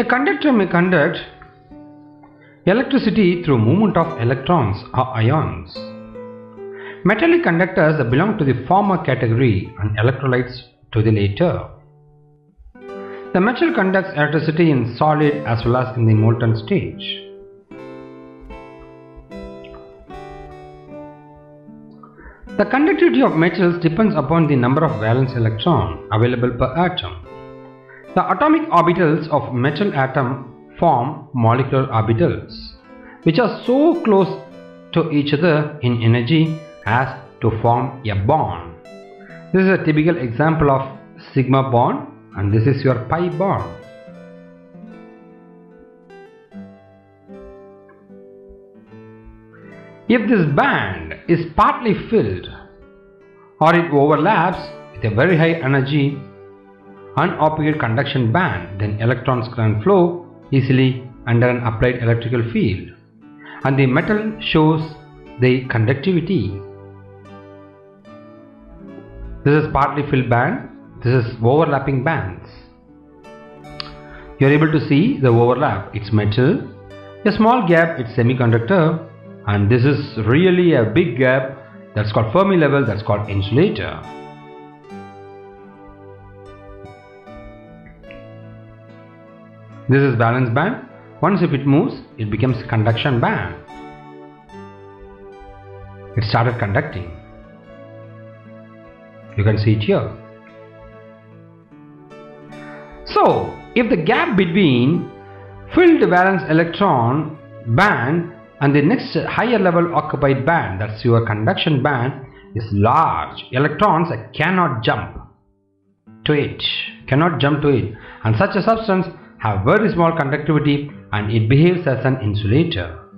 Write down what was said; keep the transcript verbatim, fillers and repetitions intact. A conductor may conduct electricity through movement of electrons or ions. Metallic conductors belong to the former category and electrolytes to the latter. The metal conducts electricity in solid as well as in the molten stage. The conductivity of metals depends upon the number of valence electrons available per atom. The atomic orbitals of metal atom form molecular orbitals, which are so close to each other in energy as to form a bond. This is a typical example of sigma bond, and this is your pi bond. If this band is partly filled or it overlaps with a very high energy unopposite conduction band, then electrons can flow easily under an applied electrical field, and the metal shows the conductivity. This is partly filled band, this is overlapping bands. You are able to see the overlap, it's metal, a small gap, it's semiconductor, and this is really a big gap, that's called Fermi level, that's called insulator. This is valence band. Once if it moves, it becomes conduction band. It started conducting. You can see it here. So, if the gap between filled valence electron band and the next higher level occupied band, that's your conduction band, is large, electrons cannot jump to it, cannot jump to it, and such a substance have very small conductivity and it behaves as an insulator.